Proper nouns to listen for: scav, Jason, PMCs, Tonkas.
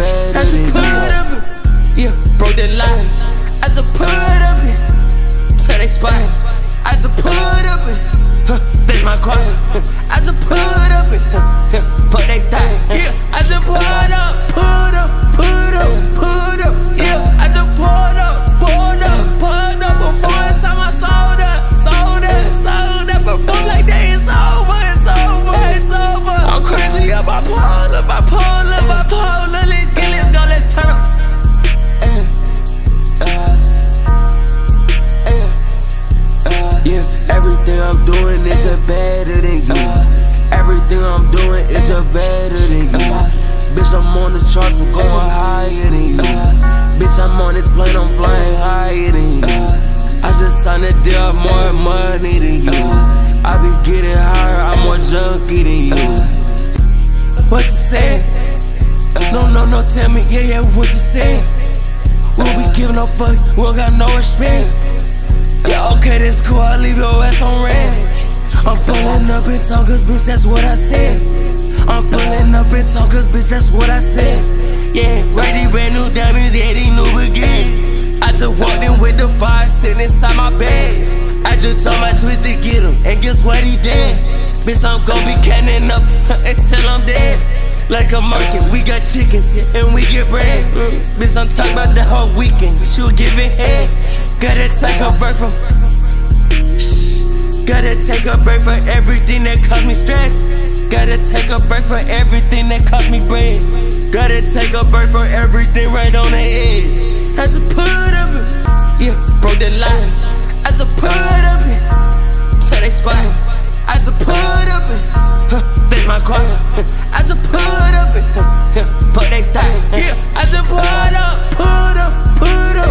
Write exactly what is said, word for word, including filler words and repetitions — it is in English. better As than you put up it. Yeah, broke that line. As a put up it. Tell they spine. As a put up it. Huh, that's my car. As a put up it. Huh, yeah, put that thigh. Yeah, as a put up, put up, put up, put up. Yeah, as a put up, put up, put up. Before it's on my soda, soda, soda. Before like that, it's over, it's over, it's over. I'm crazy about bipolar, bipolar, bipolar. Let's get it, go, let's turn up. Yeah, everything I'm doing is a better than you. Everything I'm doing is a better than you. Bitch, I'm on the charts, I'm going higher than you. Bitch, I'm on this plane, I'm flying higher than you. I just signed a deal, more money than you. I be getting higher, I'm more junkie than you. What you said? No, no, no, tell me, yeah, yeah, what you said? When we give no fucks, we don't got no respect. Yeah, okay, that's cool, I leave your ass on red. I'm pulling up in Tonkas, bitch, that's what I said. I'm pulling up in Tonkas, bitch, that's what I said. Yeah, ready, brand new diamonds, yeah, they new again. I just walked in with the fire sitting inside my bed. I just told my twist to get him, and guess what he did? Bitch, I'm gon' be canning up until I'm dead. Like a merkin, we got chickens, and we get bread. Bitch, I'm talking about the whole weekend, she'll give it head. Gotta take a break from shh. Gotta take a break from everything that caused me stress. Gotta take a break from everything that caused me bread. Gotta take a break from everything right on the edge. As a put up it, yeah, broke the line. As a put up it, tell they spine. As a put up it, huh, that's my car. As a put up it, huh, yeah, put they thigh. Yeah, as a put up, put up, put up.